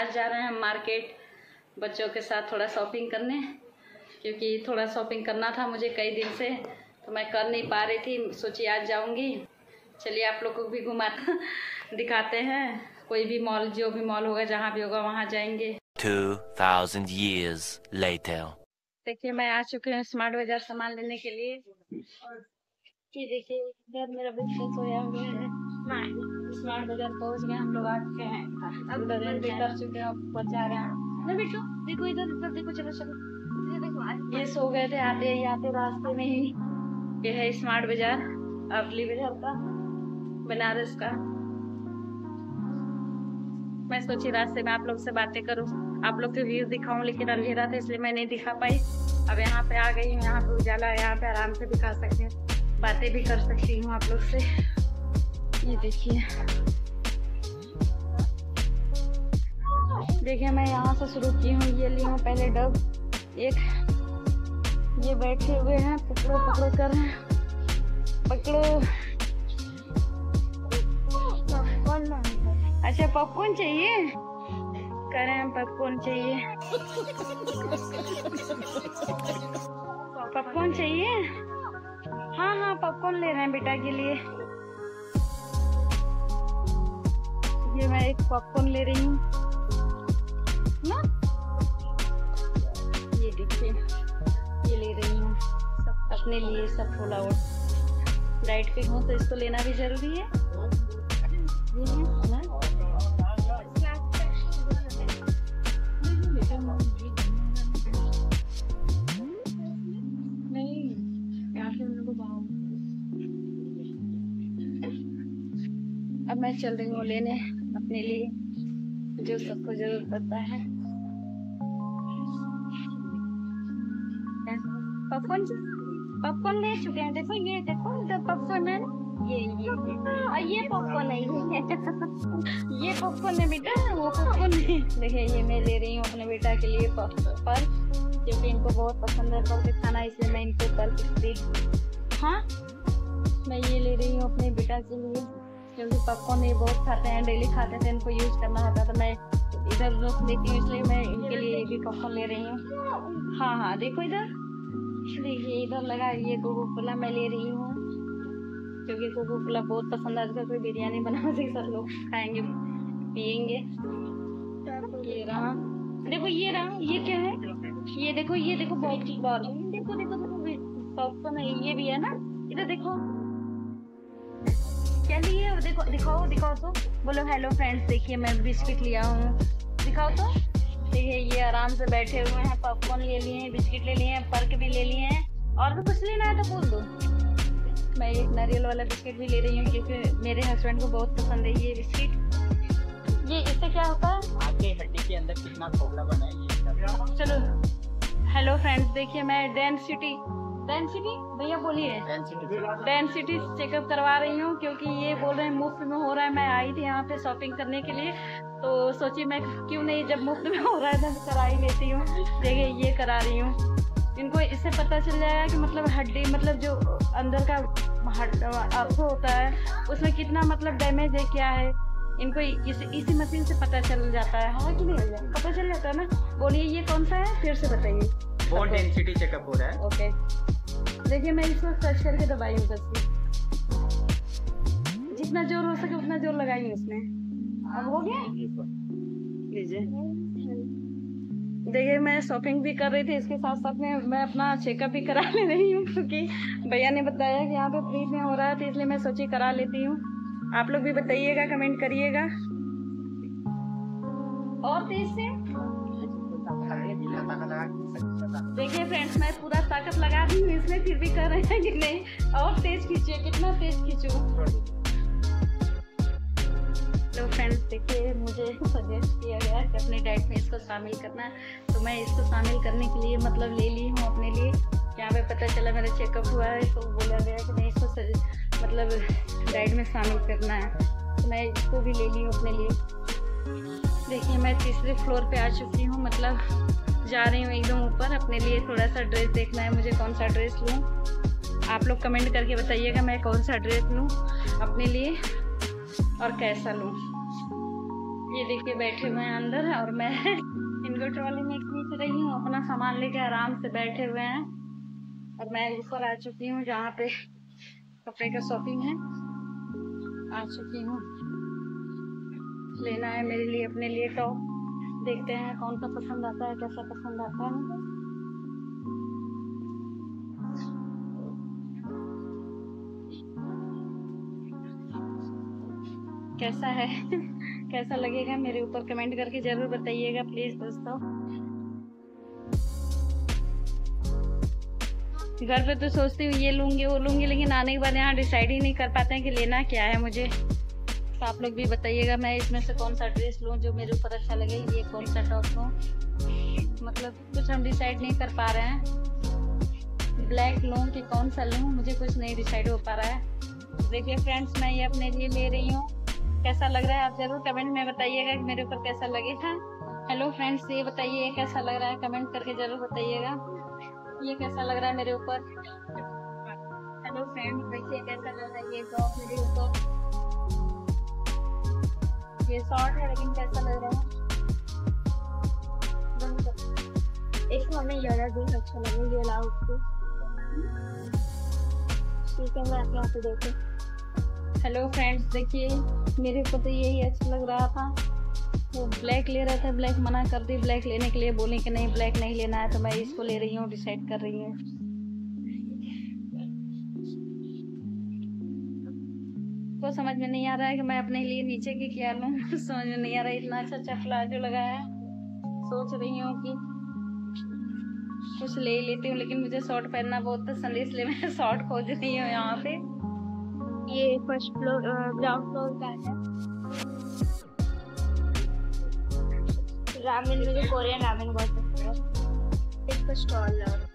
आज जा रहे हैं हम मार्केट बच्चों के साथ थोड़ा शॉपिंग करने, क्योंकि थोड़ा शॉपिंग करना था मुझे कई दिन से, तो मैं कर नहीं पा रही थी। सोची आज जाऊंगी। चलिए आप लोगों को भी घुमा दिखाते हैं। कोई भी मॉल, जो भी मॉल होगा, जहाँ भी होगा वहाँ जाएंगे। 2000 years later। देखिए मैं आ चुकी हूँ स्मार्ट बाजार सामान लेने के लिए। ये देखिए इधर मेरा बच्चा सोया हुआ है। स्मार्ट बाजार पहुँच गए हम लोग, आ चुके हैं। अब कर चुके हैं, बच्चा आ रहा है। देखो इधर इधर देखो, चलो चलो देखो। ये सो गए थे आते ही, आते रास्ते में ही। ये है स्मार्ट बाजार, अवली बाजार का, बनारस का। मैं सोची रास्ते में आप लोग से बातें करूं, आप लोग के व्यू दिखाऊं, लेकिन अंधेरा था इसलिए मैं नहीं दिखा पाई। अब यहाँ पे आ गई हूँ, यहाँ पे उजाला है, यहाँ पे आराम से दिखा सकती हूँ, बातें भी कर सकती हूँ आप लोग से। ये देखिए, देखिए मैं यहाँ से शुरू की हूँ। ये ली हूँ पहले डब एक। ये बैठे हुए हैं, पकड़ो पकड़ो कर, पकड़ो। अच्छा पॉपकॉर्न चाहिए, करें पॉपकॉर्न चाहिए, पॉपकॉर्न चाहिए। हाँ हाँ पॉपकॉर्न ले रहे हैं बेटा के लिए। ये मैं एक पॉपकॉर्न ले रही हूँ ना। ये देखिए ये ले रही हूँ, सब अपने लिए, सब फूला और डाइट पे हूँ तो इसको लेना भी जरूरी है। अब मैं चल रही हूँ लेने अपने लिए, जो सबको जरूरत पड़ता है। पॉपकॉर्न पॉपकॉर्न ले चुके हैं। देखो ये देखो पॉपकॉर्न है, ये पॉपकॉर्न है, ये पॉपकॉर्न है बेटा, वो पॉपकॉर्न है। देखिए ये मैं ले रही हूँ अपने बेटा के लिए पर्स, क्योंकि इनको बहुत पसंद है पर्स खाना, इसलिए मैं इनको पर्स खरीद। हाँ मैं ये ले रही हूँ अपने बेटा के लिए, क्योंकि पॉपकॉर्न ये बहुत खाते हैं, डेली खाते थे, इनको यूज करना होता तो मैं इधर रोक देती हूँ, इसलिए मैं इनके लिए भी पॉपकॉर्न ले रही हूँ। हाँ हाँ देखो इधर, देखिए इधर लगा। ये कोको कोला मैं ले रही हूँ, क्योंकि कोको कोला बहुत पसंद है आजकल। कोई बिरयानी बना से सब लोग खाएंगे पियेंगे। ये रहा, देखो ये रहा, ये क्या है, ये देखो, ये देखो बॉल, देखो देखो पॉपकॉर्न है, ये भी है ना। इधर देखो क्या लिए, देखो दिखाओ दिखाओ तो बोलो हेलो फ्रेंड्स। देखिए मैं बिस्किट लिया हूँ, दिखाओ तो। देखिए ये आराम से बैठे हुए हैं, पॉपकॉर्न ले लिए हैं, बिस्किट ले लिए हैं, पर्क भी ले लिए हैं। और भी कुछ लेना है तो बोल दो। मैं एक नारियल वाला बिस्किट भी ले रही हूँ, क्योंकि मेरे हस्बैंड को बहुत पसंद है ये बिस्किट। ये इससे क्या होता है, आपके हड्डी के अंदर कितना खोखला बना है। चलो हेलो फ्रेंड्स, देखिए मैं डेंसिटी भैया बोलिए, डेंसिटी चेकअप करवा रही हूँ, क्योंकि ये बोल रहे हैं मुफ्त में हो रहा है। मैं आई थी यहाँ पे शॉपिंग करने के लिए, तो सोची मैं क्यों नहीं, जब मुफ्त में हो रहा है तो करा ही लेती हूँ। देखिए ये करा रही हूँ इनको, इससे पता चल जाएगा कि मतलब हड्डी, मतलब जो अंदर का आपको होता है उसमें कितना मतलब डैमेज है, क्या है, इनको इसी मशीन से पता चल जाता है। हाँ कि नहीं पता चल जाता है ना। बोलिए ये कौन सा है, फिर से बताइए। बोन डेंसिटी चेकअप हो रहा है। ओके देखिए मैं इसको सर्च करके दबाई हूँ, जितना जोर हो सके उतना जोर लगाई हूँ उसमें। अब हो गया लीजिए। देखिए मैं शॉपिंग भी कर रही थी, इसके साथ साथ में मैं अपना चेकअप भी करा ले रही हूँ, क्योंकि भैया ने बताया कि यहाँ पे फ्री में हो रहा है, तो इसलिए मैं सोची करा लेती हूँ। आप लोग भी बताइएगा, कमेंट करिएगा। और तेज से देखिए फ्रेंड्स, मैं पूरा ताकत लगा दी हूँ इसमें, फिर भी कर रहे हैं कि नहीं। और तेज खींचिए, कितना तेज खींचूं। हेलो फ्रेंड्स, देखिए मुझे सजेस्ट किया गया कि अपने डाइट में इसको शामिल करना, तो मैं इसको शामिल करने के लिए मतलब ले ली हूँ अपने लिए। यहाँ पे पता चला मेरा चेकअप हुआ है, तो बोला गया कि मैं इसको मतलब डाइट में शामिल करना है, तो मैं इसको भी ले ली हूँ अपने लिए। देखिए मैं तीसरे फ्लोर पे आ चुकी हूँ, मतलब जा रही हूँ एकदम ऊपर। अपने लिए थोड़ा सा ड्रेस देखना है मुझे, कौन सा ड्रेस लूँ आप लोग कमेंट करके बताइएगा, मैं कौन सा ड्रेस लूँ अपने लिए और कैसा लूँ। ये देखिए बैठे हुए हैं अंदर और मैं इनको ट्रॉली में खींच रही हूँ, अपना सामान लेके आराम से बैठे हुए हैं। और मैं ऊपर आ चुकी हूँ जहाँ पे कपड़े का शॉपिंग है, आ चुकी हूँ। लेना है मेरे लिए, अपने लिए टॉप, देखते हैं कौन सा पसंद आता है, कैसा पसंद आता है। कैसा है कैसा लगेगा मेरे ऊपर कमेंट करके जरूर बताइएगा प्लीज दोस्तों। घर पे तो सोचती हूँ ये लूंगी वो लूंगी, लेकिन आने के बाद यहाँ डिसाइड ही नहीं कर पाते हैं कि लेना क्या है मुझे। तो आप लोग भी बताइएगा मैं इसमें से कौन सा ड्रेस लूँ जो मेरे ऊपर अच्छा लगे, ये कौन सा टॉप लूँ, मतलब कुछ हम डिसाइड नहीं कर पा रहे हैं। ब्लैक लूँ कि कौन सा लूँ, मुझे कुछ नहीं डिसाइड हो पा रहा है। देखिए फ्रेंड्स, मैं ये अपने लिए ले रही हूँ, कैसा लग रहा है आप जरूर कमेंट में बताइएगा कि मेरे ऊपर कैसा लगेगा। हेलो फ्रेंड्स, ये बताइए कैसा लग रहा है, कमेंट करके जरूर बताइएगा ये कैसा लग रहा है मेरे ऊपर। हेलो फ्रेंड्स, देखिए कैसा लग रहा है ये टॉप मेरे ऊपर। ये शॉर्ट है लेकिन कैसा लग रहा है, इसको हमें ज्यादा दूर अच्छा लगे, ये लाओ उसको, ठीक है। मैं आप यहाँ पे देखूँ। हेलो फ्रेंड्स, देखिए मेरे को तो यही अच्छा लग रहा था, वो ब्लैक ले रहा था, ब्लैक मना कर दी, ब्लैक लेने के लिए बोले कि नहीं ब्लैक नहीं लेना है, तो मैं इसको ले रही हूँ, डिसाइड कर रही हूँ। तो समझ में नहीं आ रहा है कि मैं अपने लिए नीचे की क्या लूँ समझ में नहीं आ रहा है। इतना अच्छा अच्छा प्लाजो लगा है, सोच रही हूँ कि कुछ ले लेती हूँ, लेकिन मुझे शॉर्ट पहनना बहुत पसंद है, इसलिए मैं शॉर्ट खोज रही हूँ यहाँ पे। ये फर्स्ट फ्लोर ग्राउंड फ्लोर का है। रामेन, मुझे कोरियन रामेन बहुत पसंद है। इसका स्टॉल लगा